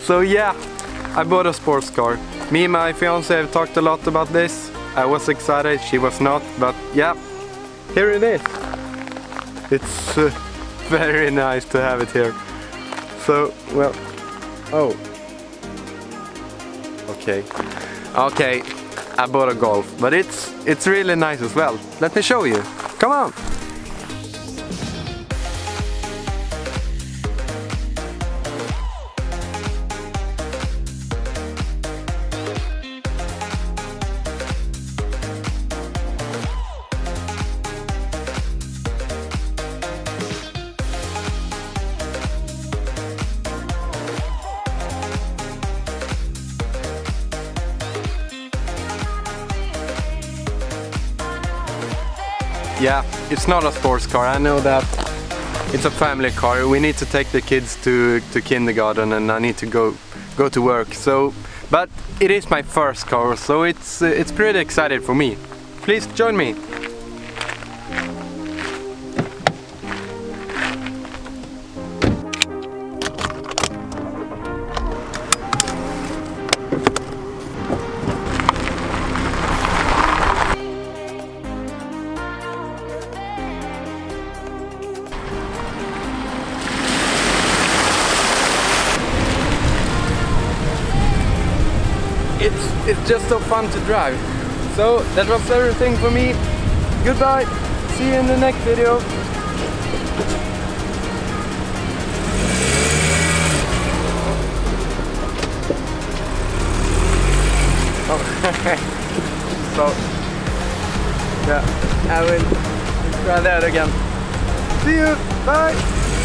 So yeah, I bought a sports car. Me and my fiance have talked a lot about this. I was excited, she was not, but yeah, here it is. It's very nice to have it here. So, well, oh. Okay, I bought a Golf, but it's really nice as well. Let me show you. Come on. Yeah, it's not a sports car, I know that. It's a family car, we need to take the kids to kindergarten and I need to go to work. So, but it is my first car, so it's pretty exciting for me. Please join me! It's just so fun to drive. So that was everything for me. Goodbye. See you in the next video. Oh. So yeah, I will try that again. See you. Bye.